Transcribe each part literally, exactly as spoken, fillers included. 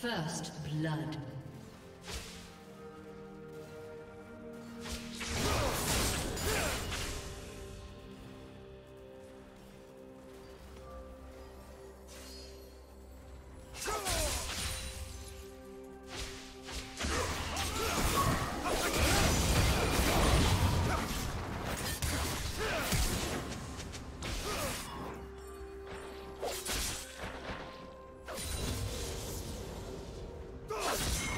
First blood. Let's go.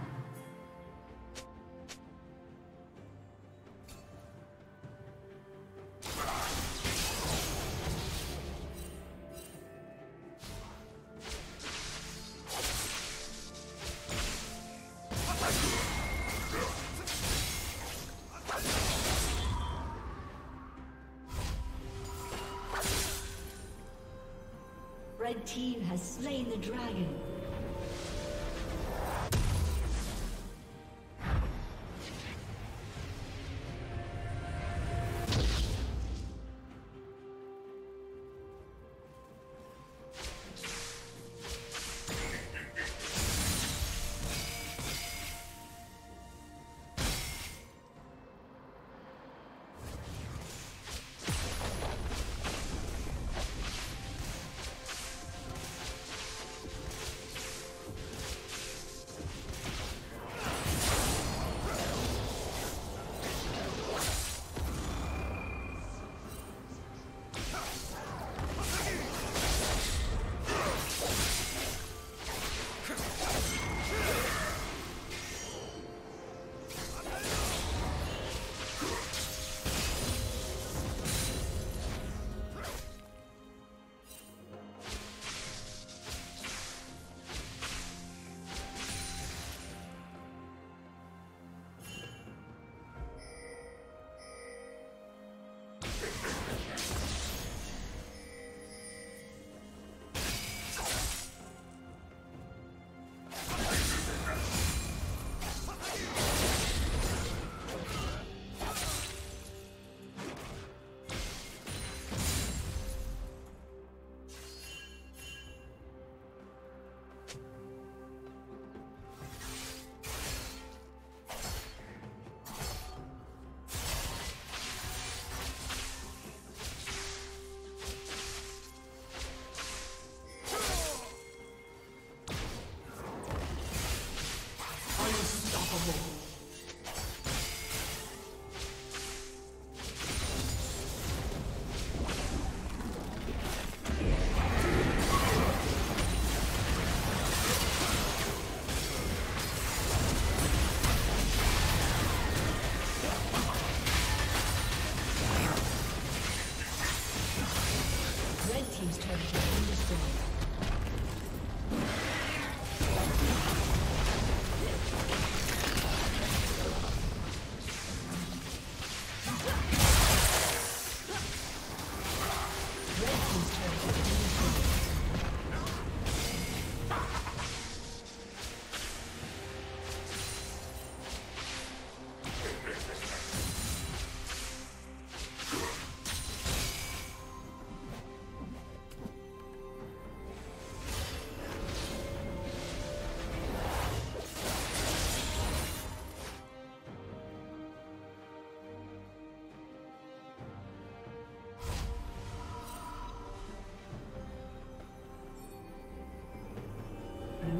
The red team has slain the dragon. Blue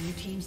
Blue team's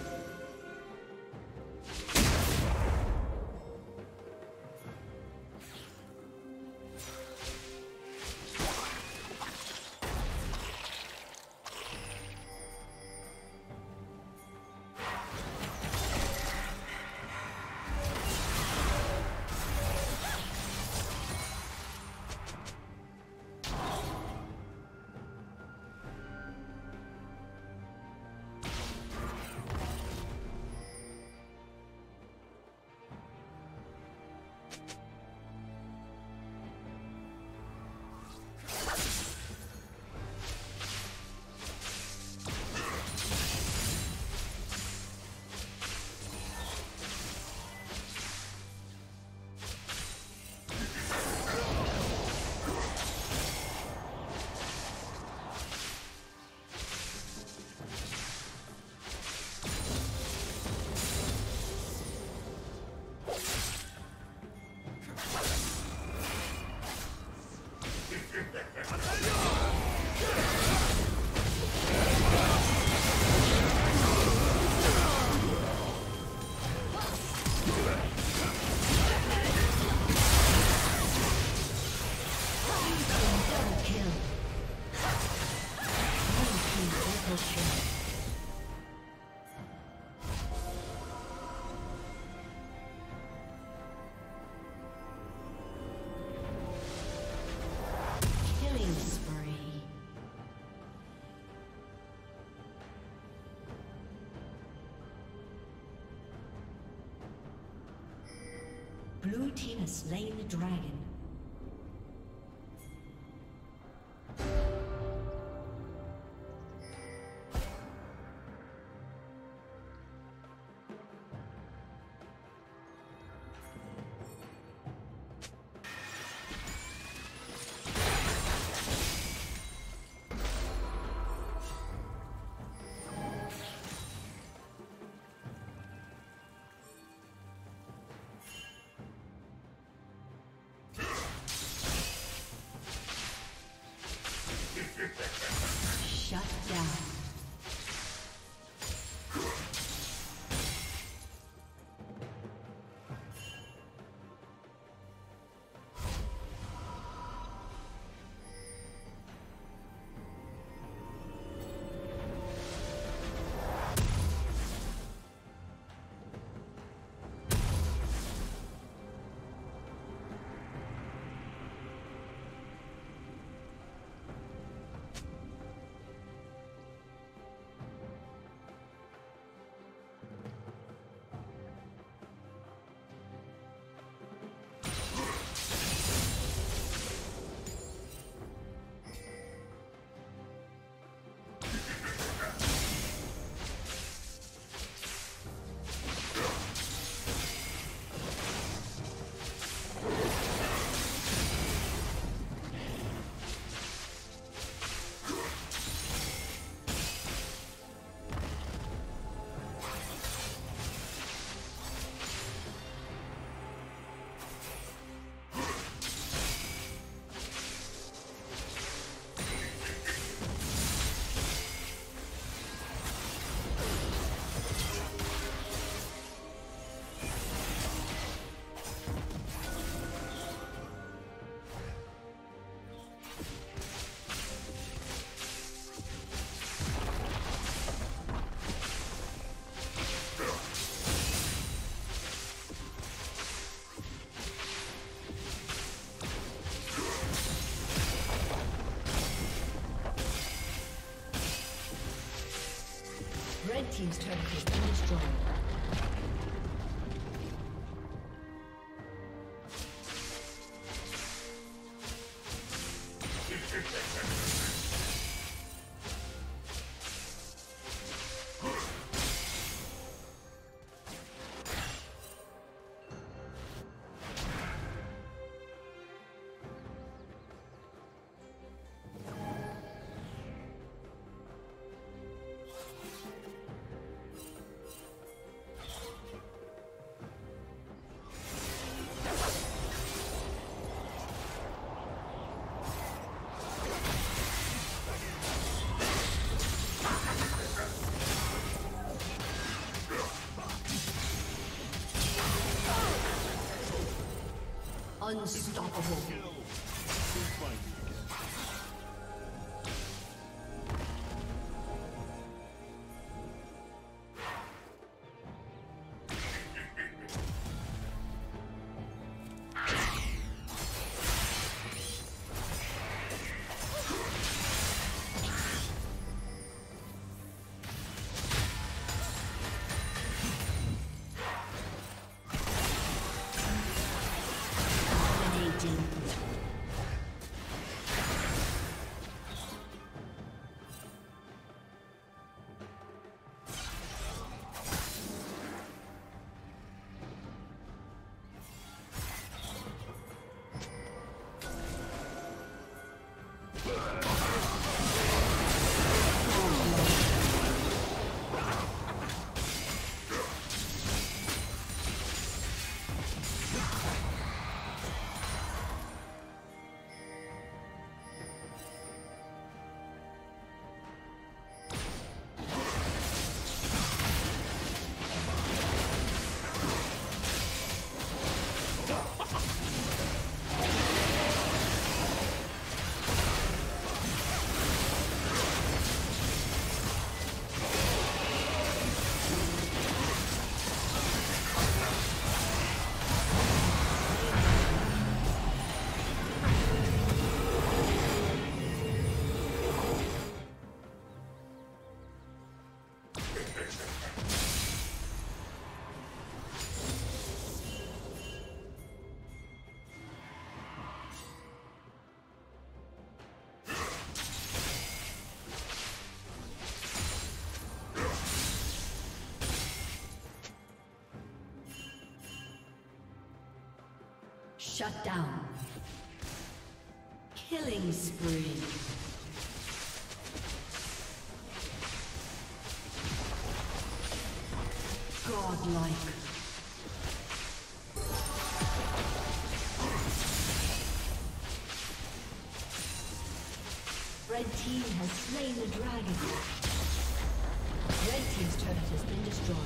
Blue team has slain the dragon. Shut down. Team's turret has been destroyed. Unstoppable. Shut down. Killing spree. Godlike. Red team has slain the dragon. Red team's turret has been destroyed.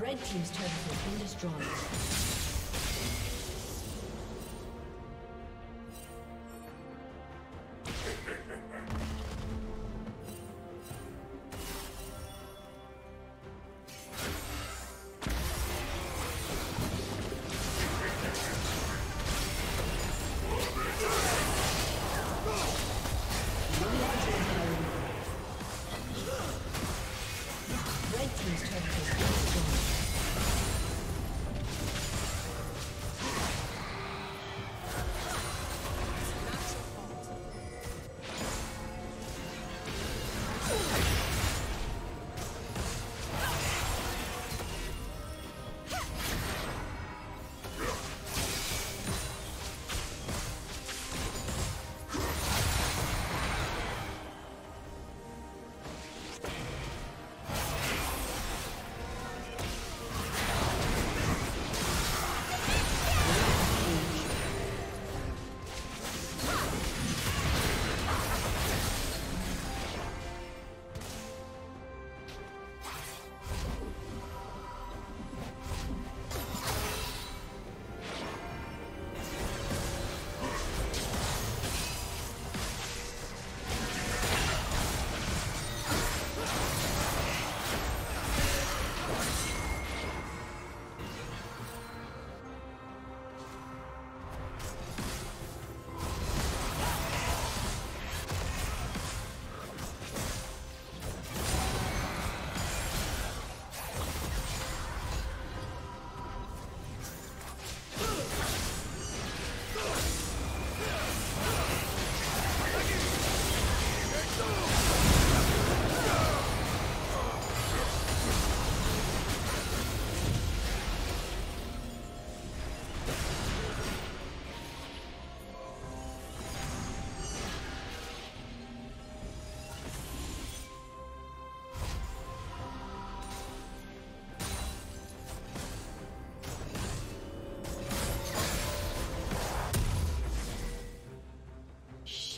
Red team's turret has been destroyed. Red team's turret has been destroyed.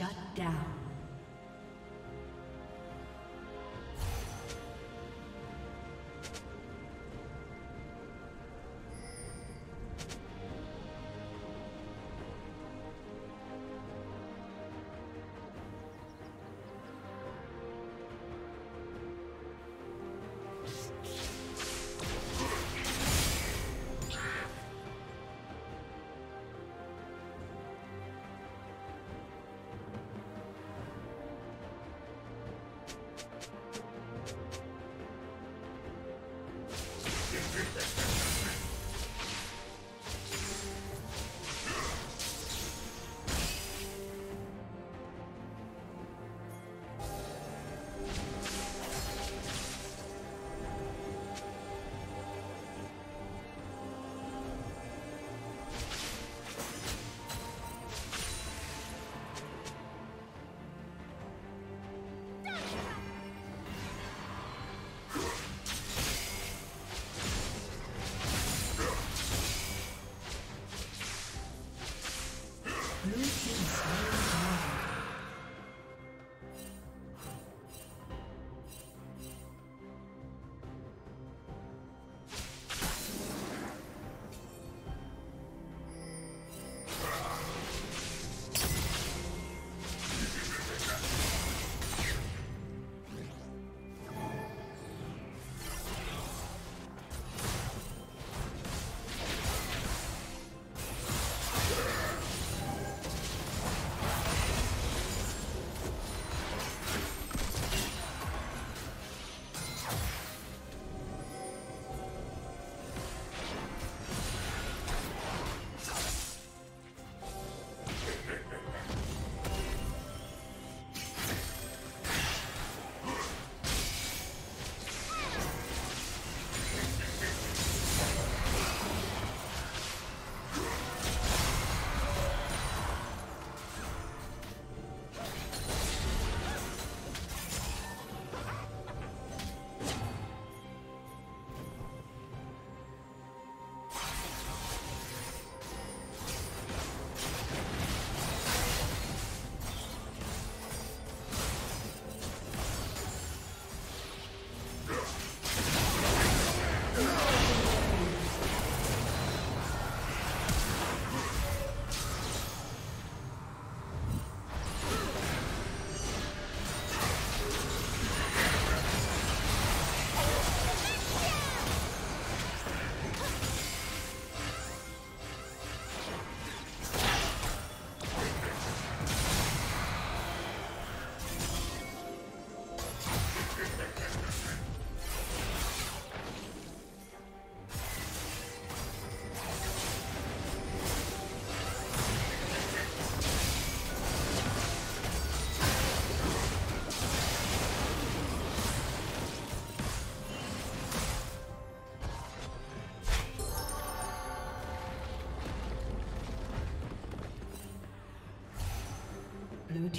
Shut down. Blue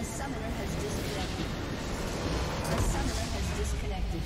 A summoner has disconnected. A summoner has disconnected.